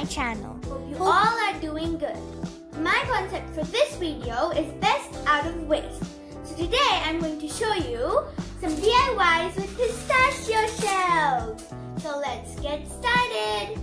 my channel. Hope you all are doing good. My concept for this video is best out of waste. So today I'm going to show you some DIYs with pistachio shells. So let's get started.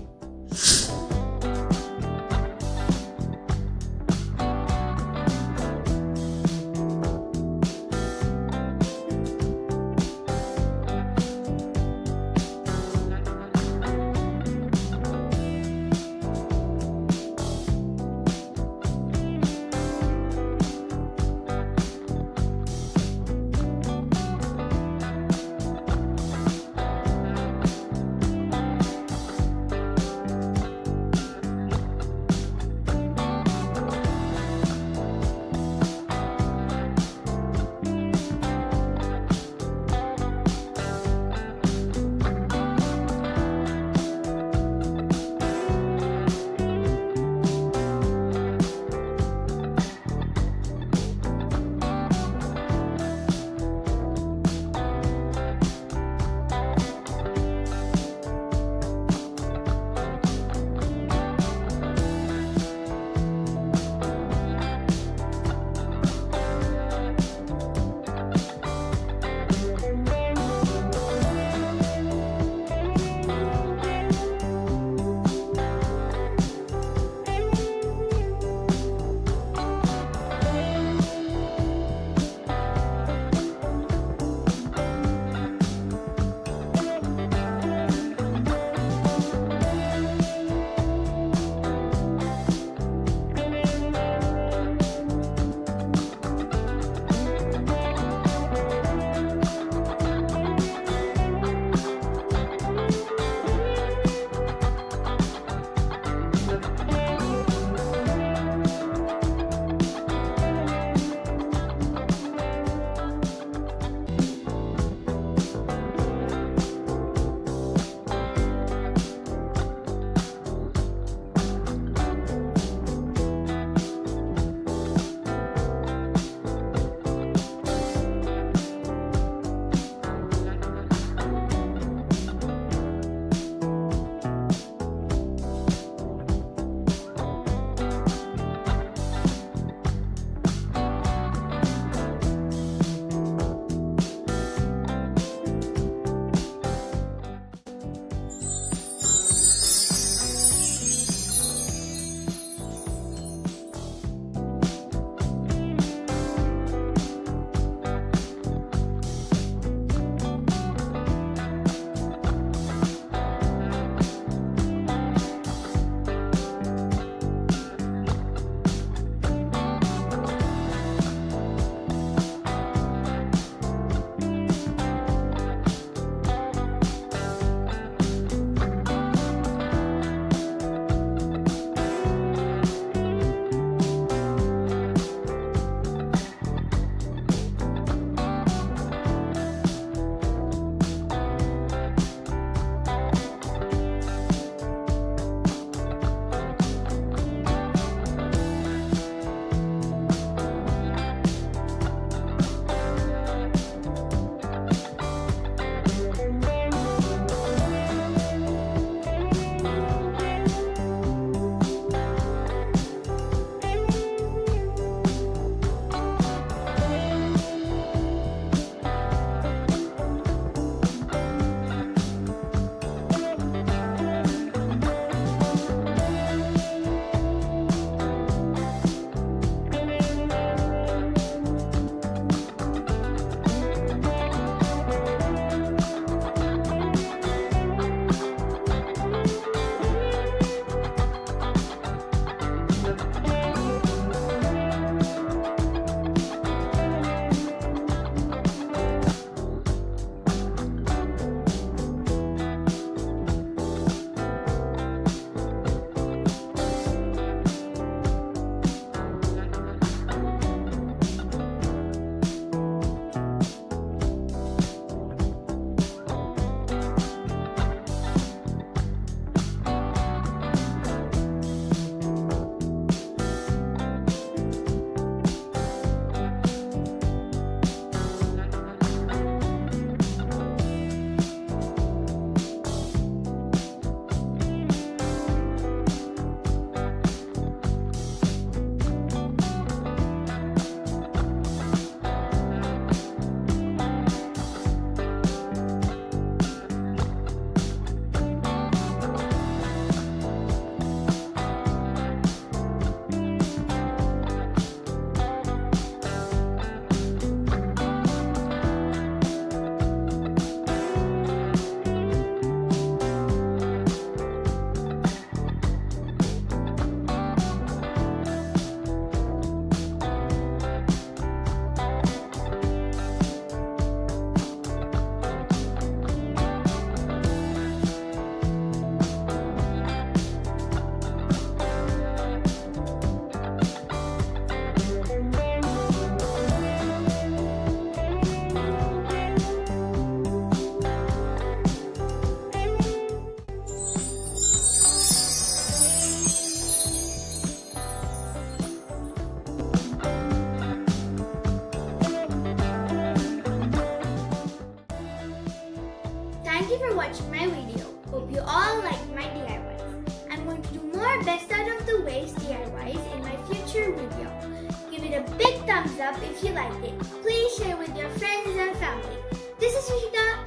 Thank you for watching my video. Hope you all liked my DIYs. I'm going to do more best out of the waste DIYs in my future video. Give it a big thumbs up if you liked it. Please share with your friends and family. This is Rishika.